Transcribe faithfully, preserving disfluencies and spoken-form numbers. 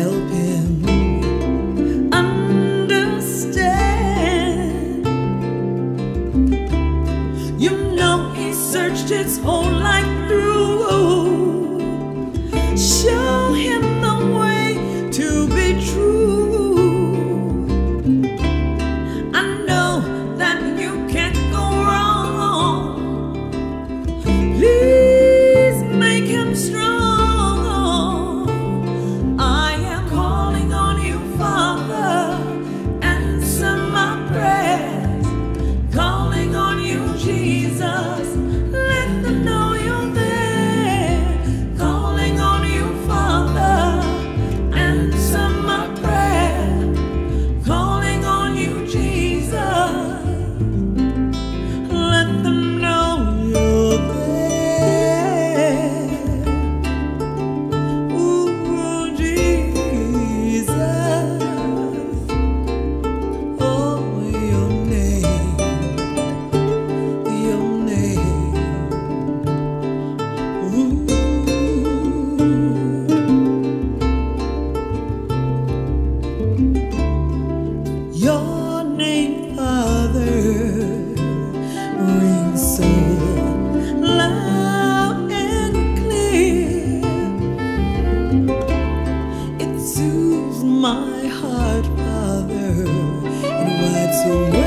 Help him understand. You know he searched his whole life through. Show him the way to be true. I know that you can't go wrong. Please make him strong. Your name, Father, rings so loud and clear. It soothes my heart, Father, and wipes away